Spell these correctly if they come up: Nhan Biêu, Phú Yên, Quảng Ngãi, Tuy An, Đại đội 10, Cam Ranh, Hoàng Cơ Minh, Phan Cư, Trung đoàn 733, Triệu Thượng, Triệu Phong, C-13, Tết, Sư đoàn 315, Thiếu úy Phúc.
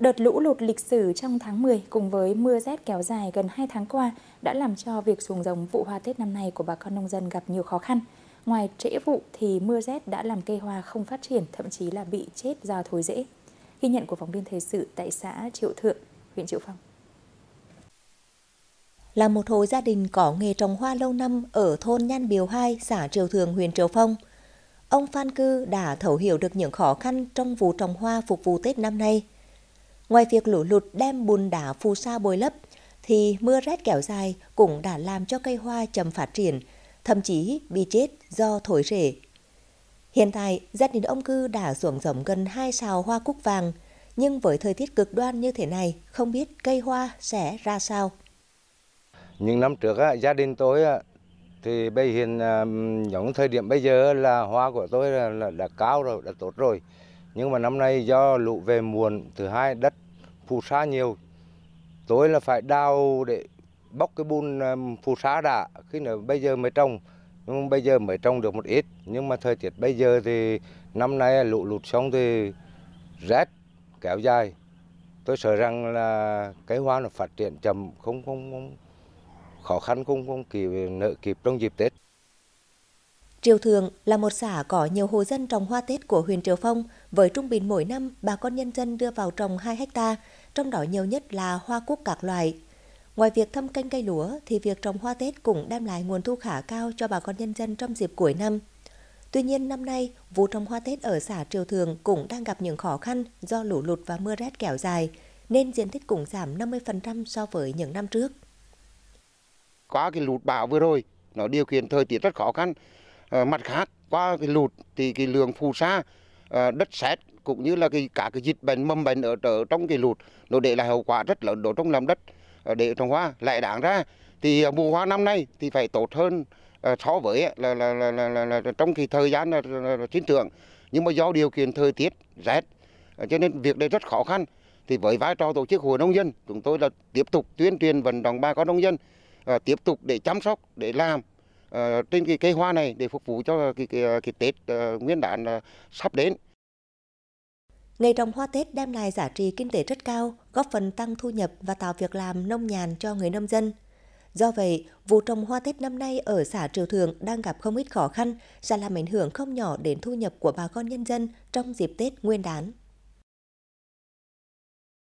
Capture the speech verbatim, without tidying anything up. Đợt lũ lụt lịch sử trong tháng mười cùng với mưa rét kéo dài gần hai tháng qua đã làm cho việc xuống giống vụ hoa Tết năm nay của bà con nông dân gặp nhiều khó khăn. Ngoài trễ vụ thì mưa rét đã làm cây hoa không phát triển, thậm chí là bị chết do thối rễ. Ghi nhận của phóng viên thời sự tại xã Triệu Thượng, huyện Triệu Phong. Là một hộ gia đình có nghề trồng hoa lâu năm ở thôn Nhan Biêu hai, xã Triệu Thượng, huyện Triệu Phong, ông Phan Cư đã thấu hiểu được những khó khăn trong vụ trồng hoa phục vụ Tết năm nay. Ngoài việc lũ lụt đem bùn đá phù sa bồi lấp, thì mưa rét kéo dài cũng đã làm cho cây hoa chậm phát triển, thậm chí bị chết do thối rễ. Hiện tại, gia đình ông Cư đã xuống giống gần hai sào hoa cúc vàng, nhưng với thời tiết cực đoan như thế này, không biết cây hoa sẽ ra sao. Những năm trước, gia đình tôi thì bây hiện giống thời điểm bây giờ là hoa của tôi là, là đã cao rồi, đã tốt rồi. Nhưng mà năm nay do lũ về muộn, thứ hai đất phù sa nhiều, tối là phải đào để bóc cái bùn phù sa đã, khi nào bây giờ mới trồng, nhưng bây giờ mới trồng được một ít. Nhưng mà thời tiết bây giờ thì năm nay lũ lụt xong thì rét kéo dài, tôi sợ rằng là cái hoa nó phát triển chậm, không không, không khó khăn không không kịp nợ kịp trong dịp Tết. Triệu Thượng là một xã có nhiều hộ dân trồng hoa Tết của huyện Triệu Phong, với trung bình mỗi năm bà con nhân dân đưa vào trồng hai héc ta, trong đó nhiều nhất là hoa cúc các loại. Ngoài việc thâm canh cây lúa thì việc trồng hoa Tết cũng đem lại nguồn thu khá cao cho bà con nhân dân trong dịp cuối năm. Tuy nhiên năm nay, vụ trồng hoa Tết ở xã Triệu Thượng cũng đang gặp những khó khăn do lũ lụt và mưa rét kéo dài, nên diện tích cũng giảm năm mươi phần trăm so với những năm trước. Qua cái lụt bão vừa rồi, nó điều kiện thời tiết rất khó khăn. Mặt khác, qua cái lụt thì cái lượng phù sa, đất sét cũng như là cái cả cái dịch bệnh mầm bệnh ở, ở trong cái lụt nó để lại hậu quả rất lớn đổ trong làm đất để trồng hoa. Lại đáng ra thì mùa hoa năm nay thì phải tốt hơn so với là là là, là, là, là trong cái thời gian sinh trưởng, nhưng mà do điều kiện thời tiết rét cho nên việc đây rất khó khăn. Thì với vai trò tổ chức hội nông dân, chúng tôi là tiếp tục tuyên truyền vận động bà con nông dân tiếp tục để chăm sóc, để làm Ờ, trên cái cây hoa này để phục vụ cho cái, cái, cái Tết uh, Nguyên đán uh, sắp đến. Nghề trồng hoa Tết đem lại giá trị kinh tế rất cao, góp phần tăng thu nhập và tạo việc làm nông nhàn cho người nông dân. Do vậy, vụ trồng hoa Tết năm nay ở xã Triệu Thượng đang gặp không ít khó khăn, sẽ làm ảnh hưởng không nhỏ đến thu nhập của bà con nhân dân trong dịp Tết Nguyên đán.